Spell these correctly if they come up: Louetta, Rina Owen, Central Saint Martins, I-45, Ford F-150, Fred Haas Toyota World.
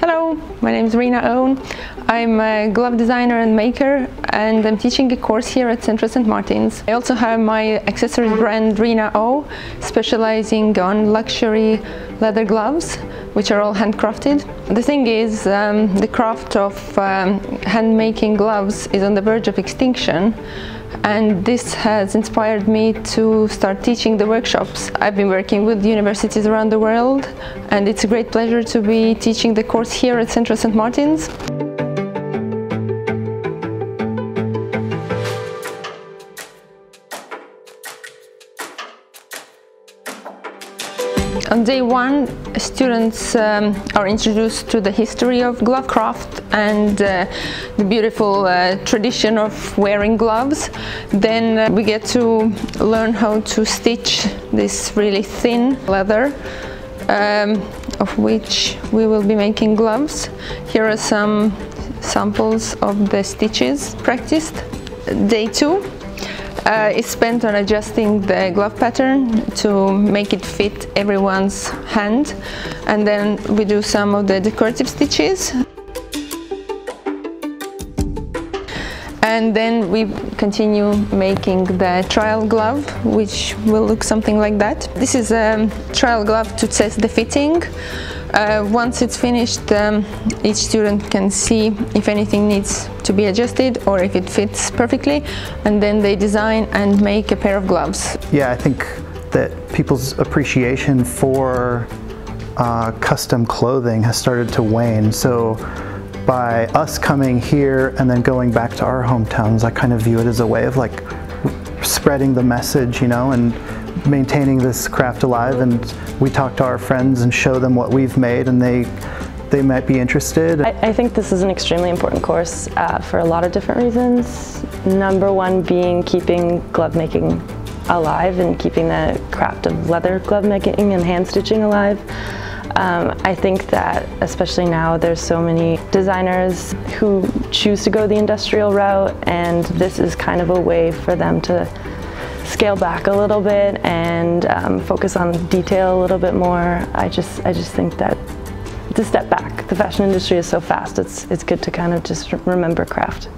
Hello, my name is Rina Owen. I'm a glove designer and maker, and I'm teaching a course here at Central Saint Martins. I also have my accessories brand Rina Owen, specializing on luxury leather gloves, which are all handcrafted. The thing is, the craft of hand-making gloves is on the verge of extinction, and this has inspired me to start teaching the workshops. I've been working with universities around the world, and it's a great pleasure to be teaching the course here at Central Saint Martins. On day one, students are introduced to the history of glove craft and the beautiful tradition of wearing gloves. Then we get to learn how to stitch this really thin leather, of which we will be making gloves. Here are some samples of the stitches practiced. Day two is spent on adjusting the glove pattern to make it fit everyone's hand, and then we do some of the decorative stitches, and then we continue making the trial glove, which will look something like that. This is a trial glove to test the fitting. Once it's finished, each student can see if anything needs to be adjusted or if it fits perfectly, and then they design and make a pair of gloves. Yeah, I think that people's appreciation for custom clothing has started to wane, so by us coming here and then going back to our hometowns, I kind of view it as a way of like spreading the message, you know, and maintaining this craft alive. And we talk to our friends and show them what we've made, and they might be interested. I think this is an extremely important course for a lot of different reasons. Number one being keeping glove making alive and keeping the craft of leather glove making and hand stitching alive. I think that especially now there's so many designers who choose to go the industrial route, and this is kind of a way for them to scale back a little bit and focus on detail a little bit more. I just think that it's a step back. The fashion industry is so fast, it's good to kind of just remember craft.